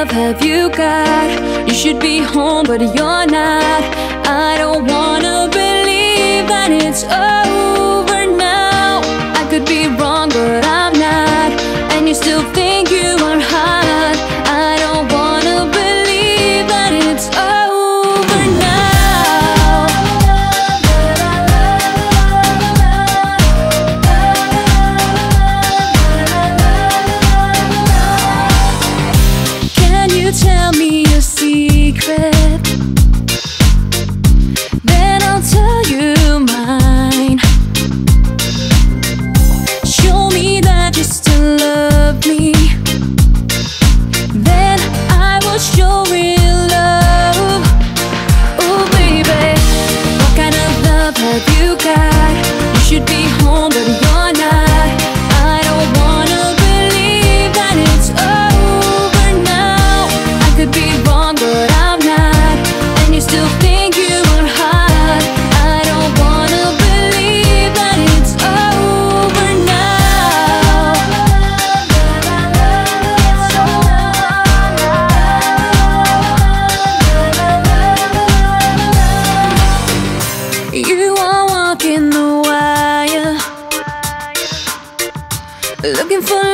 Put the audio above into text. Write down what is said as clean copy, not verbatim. love have you got? You should be home, but you're not. I don't wanna believe that it's over now. I could be wrong, but I'm not. And you still think you are hot. I don't wanna believe that it's over now. Can you tell me your secret? Then I'll tell you mine. Show me that you still love me. Then I will show real love. Oh baby, what kind of love have you got? You should be home, but you're not. I don't wanna believe that it's over now. I could be wrong, but I'm not. And you still think you are hot. I don't wanna believe that it's over now. You are walking the wire, looking for